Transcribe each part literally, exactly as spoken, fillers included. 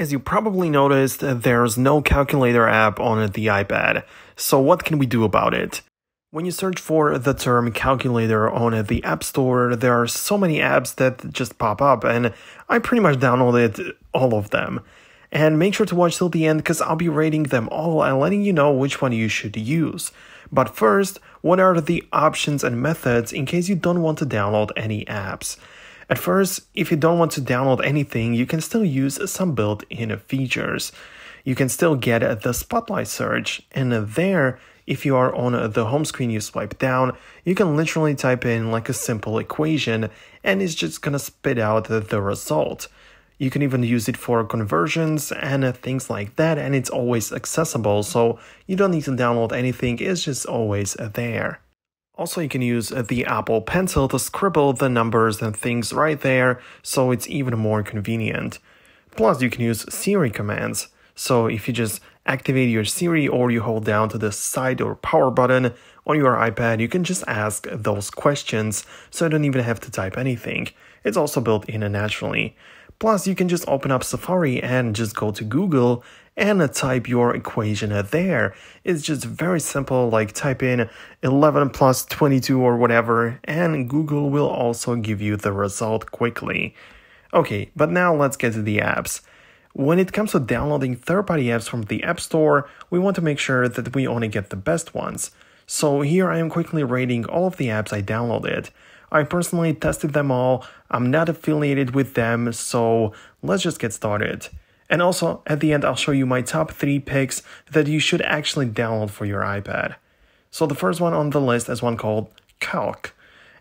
As you probably noticed, there's no calculator app on the iPad, so what can we do about it? When you search for the term calculator on the App Store, there are so many apps that just pop up, and I pretty much downloaded all of them. And make sure to watch till the end, because I'll be rating them all and letting you know which one you should use. But first, what are the options and methods in case you don't want to download any apps? At first, if you don't want to download anything, you can still use some built-in features. You can still get the Spotlight search, and there, if you are on the home screen, you swipe down, you can literally type in like a simple equation, and it's just gonna spit out the result. You can even use it for conversions and things like that, and it's always accessible, so you don't need to download anything, it's just always there. Also, you can use the Apple Pencil to scribble the numbers and things right there, so it's even more convenient. Plus, you can use Siri commands, so if you just activate your Siri or you hold down to the side or power button on your iPad, you can just ask those questions, so you don't even have to type anything. It's also built in naturally. Plus, you can just open up Safari and just go to Google and type your equation there. It's just very simple, like type in eleven plus twenty-two or whatever, and Google will also give you the result quickly. Okay, but now let's get to the apps. When it comes to downloading third-party apps from the App Store, we want to make sure that we only get the best ones. So here I am quickly rating all of the apps I downloaded. I personally tested them all, I'm not affiliated with them, so let's just get started. And also, at the end I'll show you my top three picks that you should actually download for your iPad. So the first one on the list is one called Calc.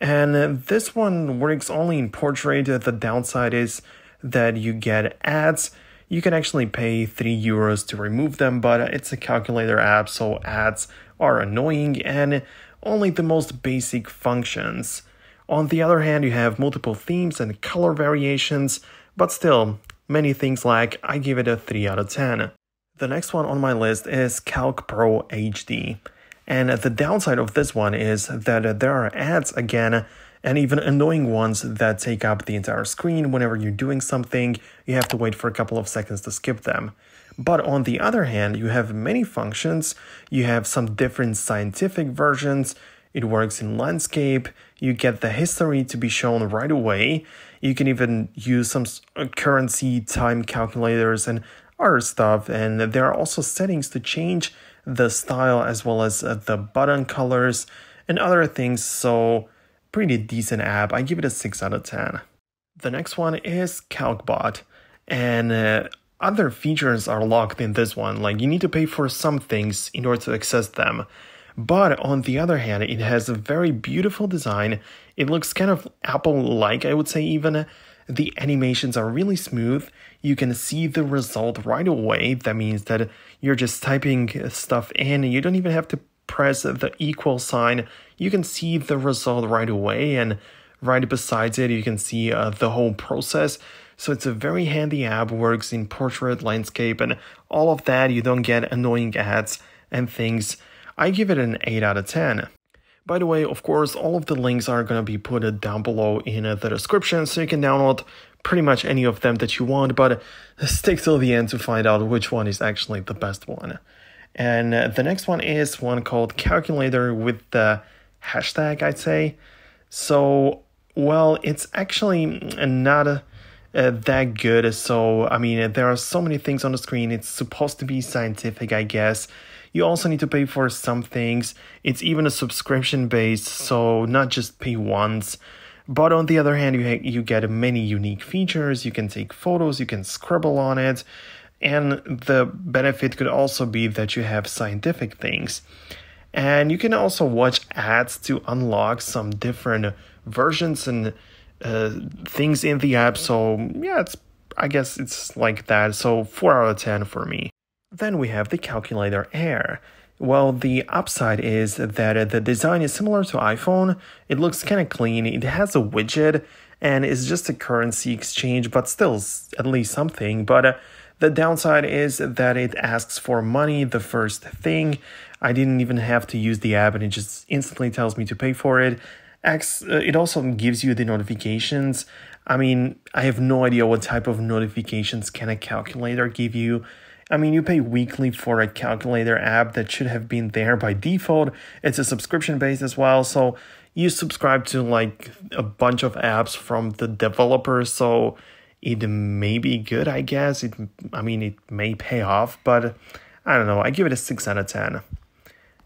And this one works only in portrait. The downside is that you get ads. You can actually pay three euros to remove them, but it's a calculator app, so ads are annoying and only the most basic functions. On the other hand, you have multiple themes and color variations, but still, many things lack. I give it a three out of ten. The next one on my list is Calc Pro H D. And the downside of this one is that there are ads again, and even annoying ones that take up the entire screen. Whenever you're doing something, you have to wait for a couple of seconds to skip them. But on the other hand, you have many functions, you have some different scientific versions, it works in landscape, you get the history to be shown right away, you can even use some currency, time calculators and other stuff, and there are also settings to change the style as well as the button colors and other things, so pretty decent app. I give it a six out of ten. The next one is Calcbot, and uh, other features are locked in this one, like you need to pay for some things in order to access them. But on the other hand, it has a very beautiful design, it looks kind of Apple-like, I would say even. The animations are really smooth, you can see the result right away, that means that you're just typing stuff in, you don't even have to press the equal sign, you can see the result right away, and right beside it you can see uh, the whole process. So it's a very handy app, works in portrait, landscape and all of that, you don't get annoying ads and things. I give it an eight out of ten. By the way, of course, all of the links are going to be put down below in the description, so you can download pretty much any of them that you want, but stick till the end to find out which one is actually the best one. And the next one is one called Calculator with the hashtag, I'd say. So, well, it's actually not a, uh, that good, so, I mean, there are so many things on the screen, it's supposed to be scientific, I guess. You also need to pay for some things, it's even a subscription based, so not just pay once. But on the other hand, you, you get many unique features, you can take photos, you can scribble on it, and the benefit could also be that you have scientific things. And you can also watch ads to unlock some different versions and uh, things in the app, so yeah, it's, I guess it's like that, so four out of ten for me. Then we have the Calculator Air. Well, the upside is that the design is similar to iPhone, it looks kind of clean, it has a widget, and it's just a currency exchange, but still at least something. But uh, the downside is that it asks for money, the first thing. I didn't even have to use the app and it just instantly tells me to pay for it. It also gives you the notifications. I mean, I have no idea what type of notifications can a calculator give you. I mean, you pay weekly for a calculator app that should have been there by default. It's a subscription based as well, so you subscribe to like a bunch of apps from the developer, so it may be good, I guess. It, I mean, it may pay off, but I don't know. I give it a six out of ten.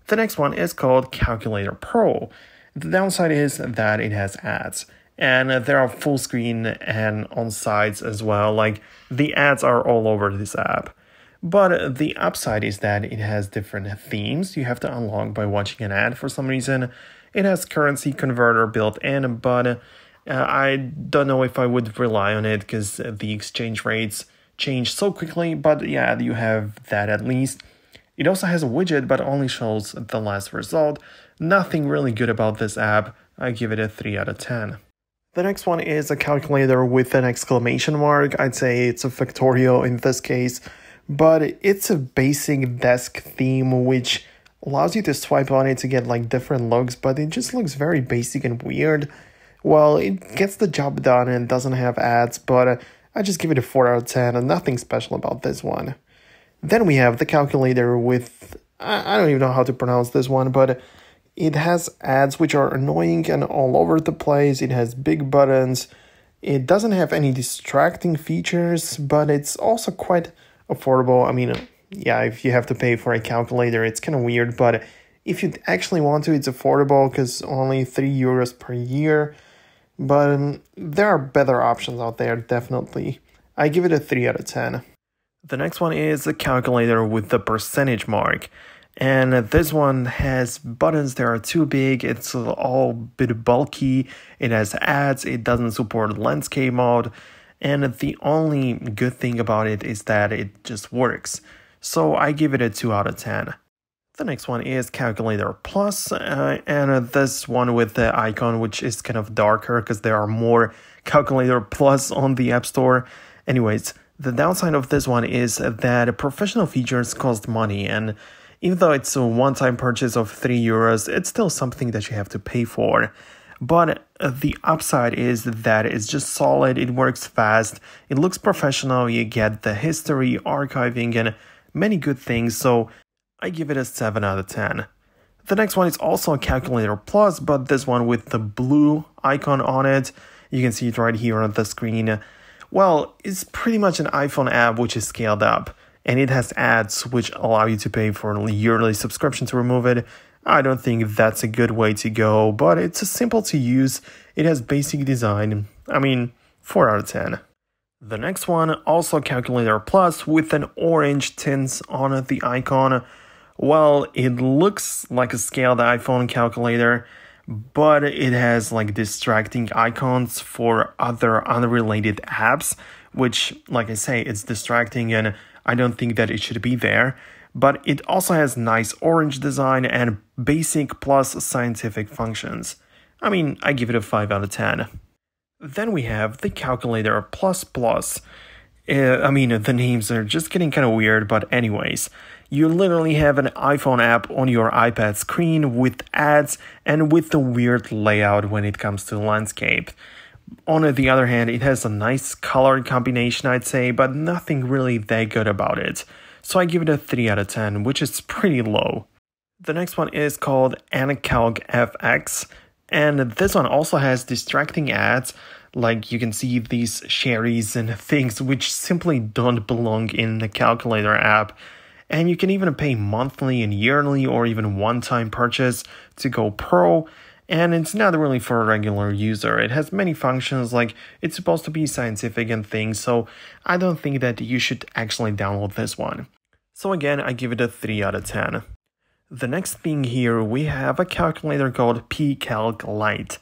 The next one is called Calculator Pro. The downside is that it has ads, and there are full screen and on sides as well. Like, the ads are all over this app. But the upside is that it has different themes you have to unlock by watching an ad for some reason. It has currency converter built in, but uh, I don't know if I would rely on it because the exchange rates change so quickly. But yeah, you have that at least. It also has a widget, but only shows the last result. Nothing really good about this app. I give it a three out of ten. The next one is a calculator with an exclamation mark. I'd say it's a factorial in this case. But it's a basic desk theme which allows you to swipe on it to get like different looks, but it just looks very basic and weird. Well, it gets the job done and doesn't have ads, but I just give it a four out of ten and nothing special about this one. Then we have the calculator with, I don't even know how to pronounce this one, but it has ads which are annoying and all over the place. It has big buttons. It doesn't have any distracting features, but it's also quite affordable. I mean, yeah, if you have to pay for a calculator, it's kind of weird, but if you actually want to, it's affordable because only three euros per year. But um, there are better options out there, definitely. I give it a three out of ten. The next one is a calculator with the percentage mark. And this one has buttons that are too big, it's all a bit bulky, it has ads, it doesn't support landscape mode. And the only good thing about it is that it just works. So I give it a two out of ten. The next one is Calculator Plus. Uh, and this one with the icon, which is kind of darker because there are more Calculator Plus on the App Store. Anyways, the downside of this one is that professional features cost money. And even though it's a one-time purchase of three euros, it's still something that you have to pay for. But the upside is that it's just solid, it works fast, it looks professional, you get the history, archiving, and many good things, so I give it a seven out of ten. The next one is also a Calculator Plus, but this one with the blue icon on it, you can see it right here on the screen. Well, it's pretty much an iPhone app which is scaled up, and it has ads which allow you to pay for a yearly subscription to remove it. I don't think that's a good way to go, but it's simple to use, it has basic design. I mean, four out of ten. The next one, also Calculator Plus with an orange tint on the icon. Well, it looks like a scaled iPhone calculator, but it has like distracting icons for other unrelated apps, which, like I say, it's distracting and I don't think that it should be there. But it also has nice orange design and basic plus scientific functions. I mean, I give it a five out of ten. Then we have the Calculator Plus Plus. Uh, I mean, the names are just getting kind of weird, but anyways. You literally have an iPhone app on your iPad screen with ads and with the weird layout when it comes to landscape. On the other hand, it has a nice color combination, I'd say, but nothing really that good about it. So I give it a three out of ten, which is pretty low. The next one is called NCalc Fx, and this one also has distracting ads, like you can see these sherries and things which simply don't belong in the calculator app. And you can even pay monthly and yearly or even one-time purchase to go pro, and it's not really for a regular user. It has many functions, like it's supposed to be scientific and things, so I don't think that you should actually download this one. So again, I give it a three out of ten. The next thing here, we have a calculator called PCalc Lite.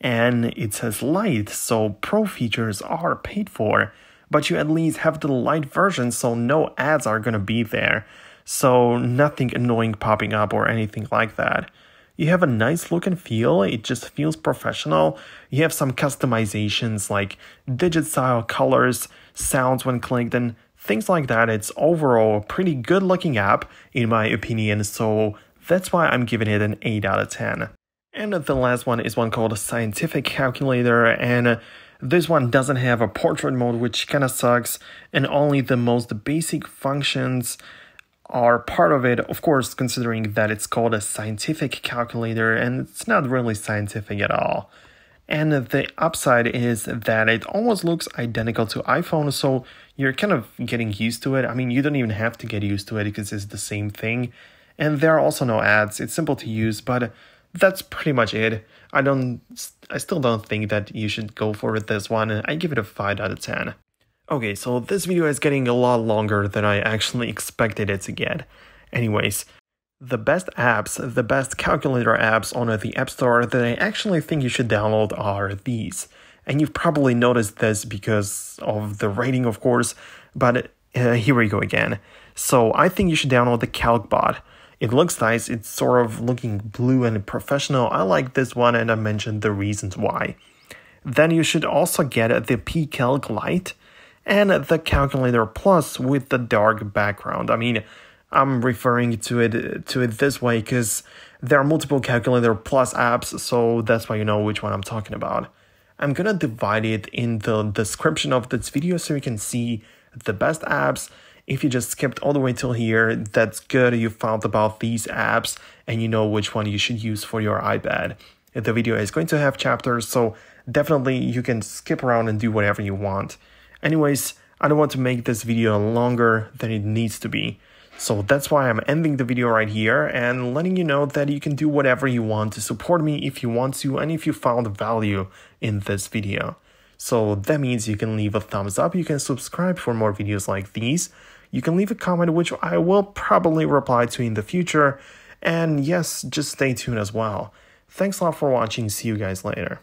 And it says Lite, so pro features are paid for. But you at least have the Lite version, so no ads are going to be there. So nothing annoying popping up or anything like that. You have a nice look and feel, it just feels professional. You have some customizations like digit style, colors, sounds when clicked, and things like that. It's overall a pretty good looking app in my opinion, so that's why I'm giving it an eight out of ten. And the last one is one called Scientific Calculator, and This one doesn't have a portrait mode, which kind of sucks, and only the most basic functions are part of it, of course, considering that it's called a scientific calculator and it's not really scientific at all. And the upside is that it almost looks identical to iPhone, so you're kind of getting used to it. I mean, you don't even have to get used to it because it's the same thing. And there are also no ads. It's simple to use, but that's pretty much it. I don't, I still don't think that you should go for this one. I give it a five out of ten. Okay, so this video is getting a lot longer than I actually expected it to get. Anyways, the best apps, the best calculator apps on the App Store that I actually think you should download are these. And you've probably noticed this because of the rating, of course, but uh, here we go again. So I think you should download the Calcbot. It looks nice, it's sort of looking blue and professional. I like this one and I mentioned the reasons why. Then you should also get the PCalc Lite and the Calculator Plus with the dark background. I mean, I'm referring to it to it this way because there are multiple Calculator Plus apps, so that's why you know which one I'm talking about. I'm gonna divide it in the description of this video so you can see the best apps. If you just skipped all the way till here, that's good, you found about these apps and you know which one you should use for your iPad. The video is going to have chapters, so definitely you can skip around and do whatever you want. Anyways, I don't want to make this video longer than it needs to be. So that's why I'm ending the video right here and letting you know that you can do whatever you want to support me if you want to and if you found value in this video. So that means you can leave a thumbs up, you can subscribe for more videos like these, you can leave a comment which I will probably reply to in the future, and yes, just stay tuned as well. Thanks a lot for watching, see you guys later.